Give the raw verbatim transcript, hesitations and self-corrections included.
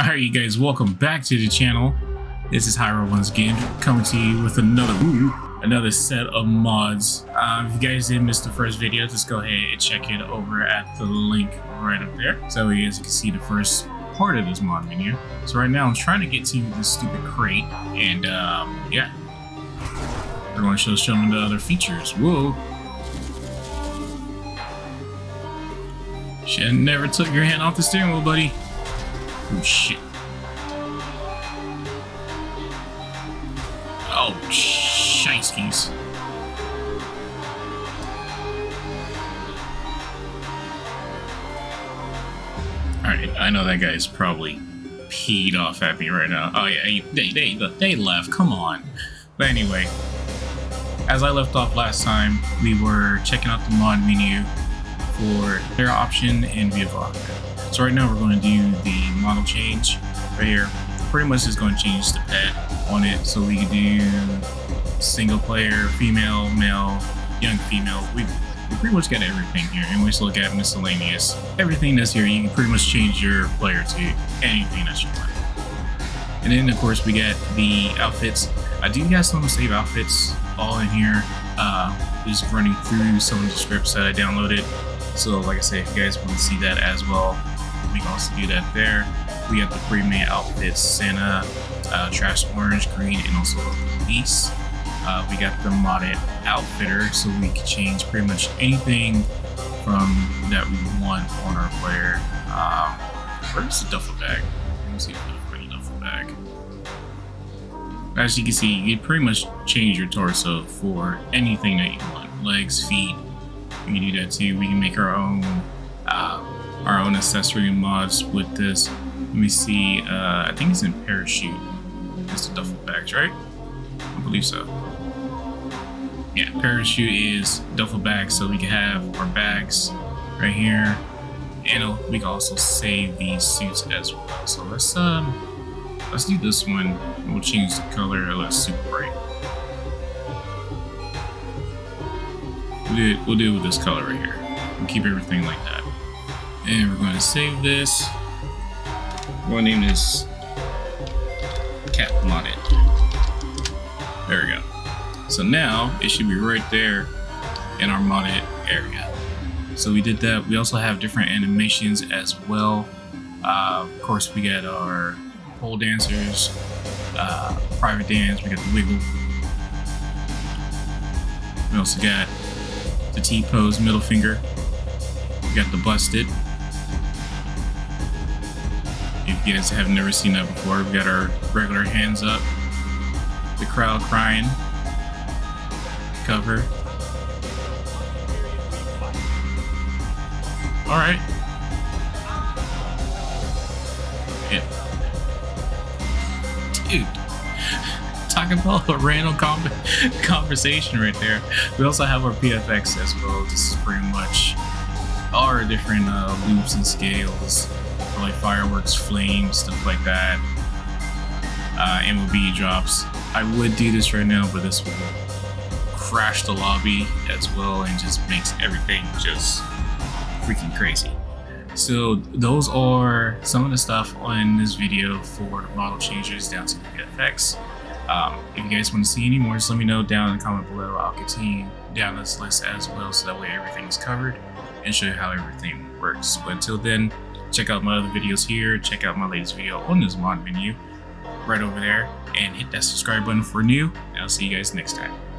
Alright you guys, welcome back to the channel. This is Hiro once again, coming to you with another another set of mods. Um, if you guys did miss the first video, just go ahead and check it over at the link right up there. So as you can see, the first part of this mod menu. So right now I'm trying to get to this stupid crate, and um, yeah, we're going to show, show them the other features. Whoa. Shit, never took your hand off the steering wheel, buddy. Oh, shit. Oh, shiskies. Alright, I know that guy's probably peed off at me right now. Oh, yeah, they, they, they left. Come on. But anyway, as I left off last time, we were checking out the mod menu for player option and vehicle option. So right now we're going to do the model change right here. Pretty much just going to change the pet on it, so we can do single player, female, male, young female. We, we pretty much got everything here, and we just look at miscellaneous. Everything that's here, you can pretty much change your player to anything that you want. And then of course we got the outfits. I do got some save outfits all in here. Uh, just running through some of the scripts that I downloaded. So like I say, if you guys want to see that as well, we can also do that there. We have the three main outfits: Santa, uh, Trash Orange, Green, and also Police. Uh, we got the modded outfitter, so we can change pretty much anything from that we want on our player. Um, where's the duffel bag? Let me see if I can find a duffel bag. As you can see, you can pretty much change your torso for anything that you want: legs, feet. We can do that too. We can make our own uh, our own accessory mods with this. Let me see. Uh, I think it's in parachute. It's the duffel bags, right? I believe so. Yeah, parachute is duffel bags, so we can have our bags right here, and we can also save these suits as well. So let's um let's do this one. We'll change the color. Let's super bright. We'll do, it, we'll do it with this color right here. We'll keep everything like that. And we're going to save this. We're going to name this Cat Modded. There we go. So now it should be right there in our modded area. So we did that. We also have different animations as well. Uh, of course, we got our pole dancers, uh, private dance, we got the wiggle. We also got the T-pose, middle finger. We got the busted. If you guys have never seen that before, we got our regular hands up, the crowd crying, cover. All right. Yeah. Dude. Talking about a random conversation right there. We also have our P F X as well. This is pretty much our different uh, loops and scales for like fireworks, flames, stuff like that. Uh, M O B drops. I would do this right now, but this will crash the lobby as well and just makes everything just freaking crazy. So those are some of the stuff on this video for model changes down to the P F X. Um, if you guys want to see any more, just let me know down in the comment below. I'll continue down this list as well, so that way everything is covered and show you how everything works. But until then, check out my other videos here. Check out my latest video on this mod menu right over there, and hit that subscribe button for new, and I'll see you guys next time.